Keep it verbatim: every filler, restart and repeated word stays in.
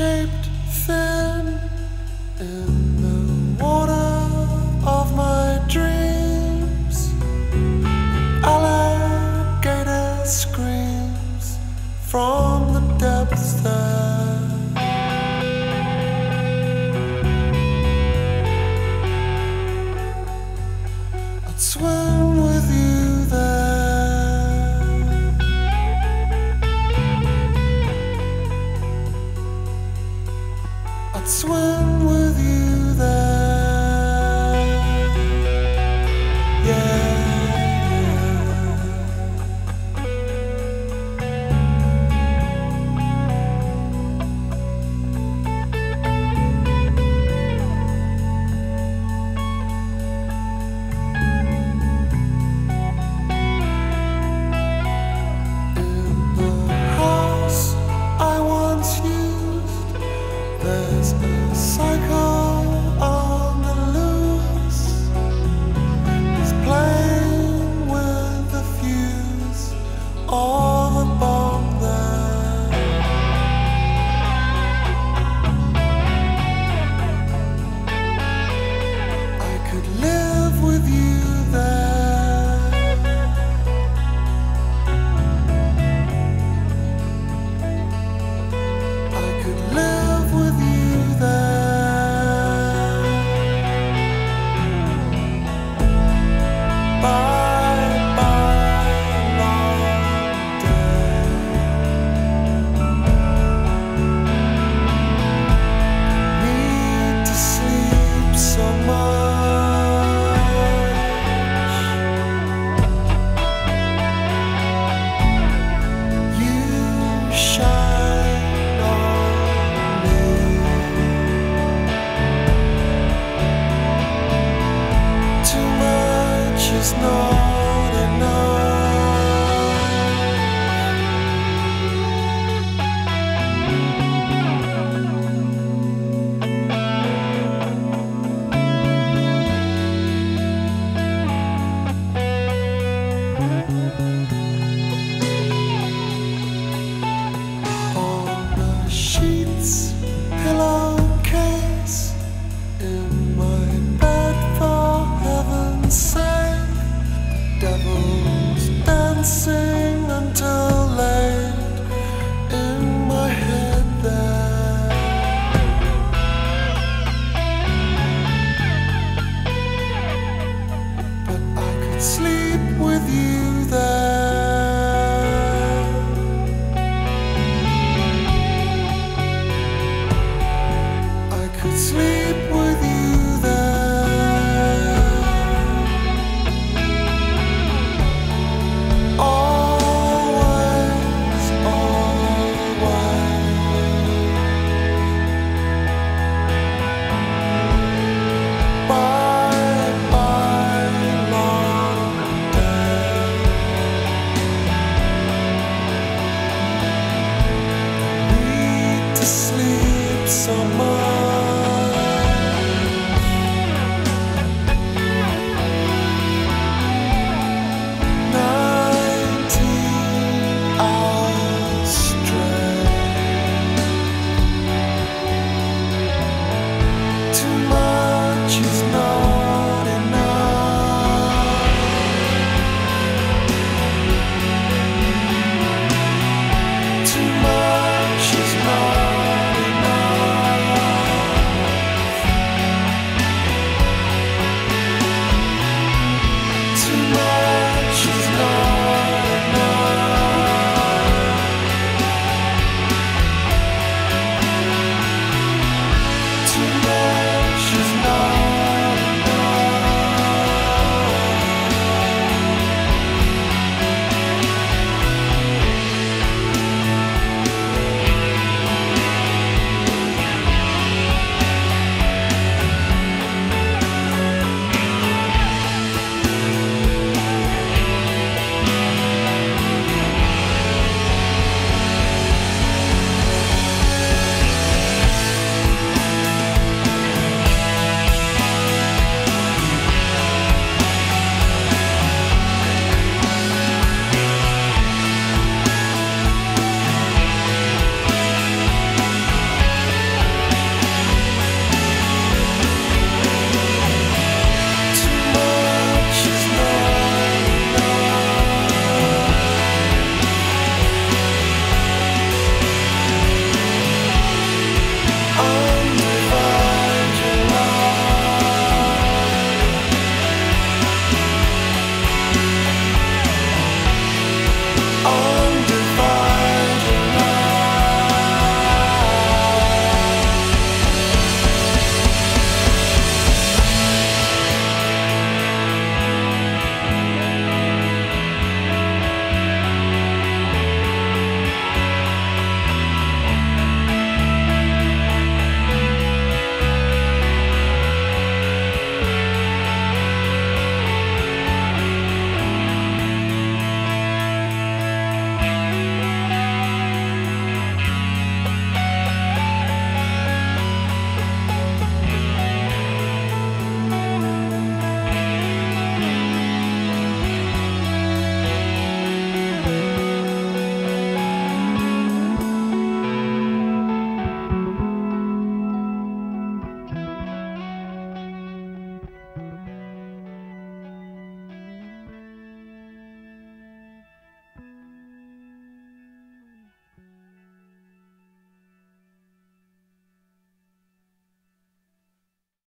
shaped thin in the water of my dreams. Alligator screams from the depths there. I'd swim with you there. I'd swim with you there, yeah. In the house I once used, there's a cycle on the loose. He's playing with the fuse of a bomb there. I could live with you there. I could live. It's not enough. On the sheets, pillowcase, in my bed for heaven's sake. Devils dancing until late in my head there. But I could sleep with you there. I could sleep with you. Some